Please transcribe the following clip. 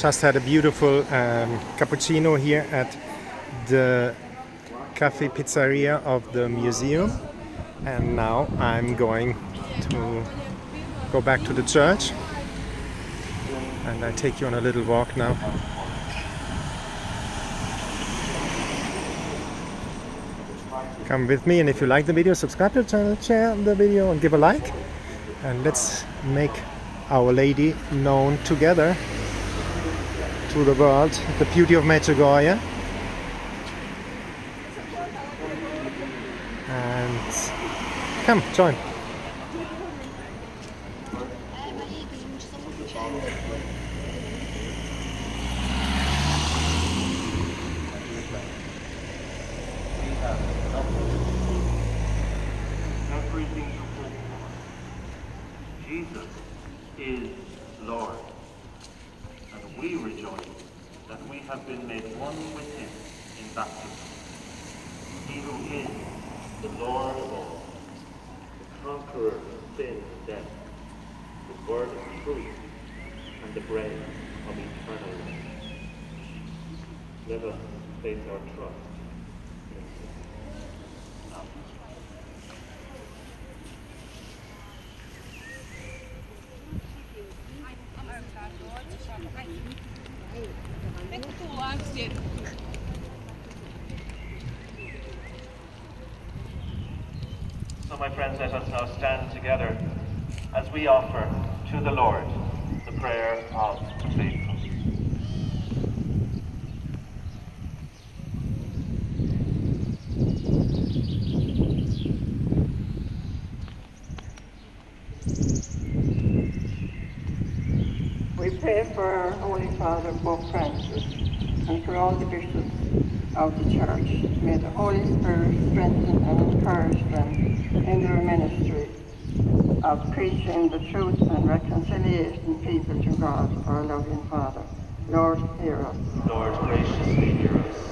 Just had a beautiful cappuccino here at the cafe pizzeria of the museum, and now I'm going to go back to the church, and I take you on a little walk now. Come with me, and if you like the video, subscribe to the channel, share the video and give a like, and let's make Our Lady known together to the world, the beauty of Medjugorje. And come, join. Everything you hope for, Jesus is Lord, and we rejoice that we have been made one with Him in baptism. He who is the Lord of all, the conqueror of sin and death, the word of truth, and the bread of eternal life. Let us place our trust. So my friends, let us now stand together as we offer to the Lord the prayer of the faithful. We pray for our Holy Father, Pope Francis, and for all the bishops of the Church. May the Holy Spirit strengthen and encourage them in their ministry of preaching the truth and reconciliation people to God, our loving Father. Lord, hear us. Lord, graciously hear us.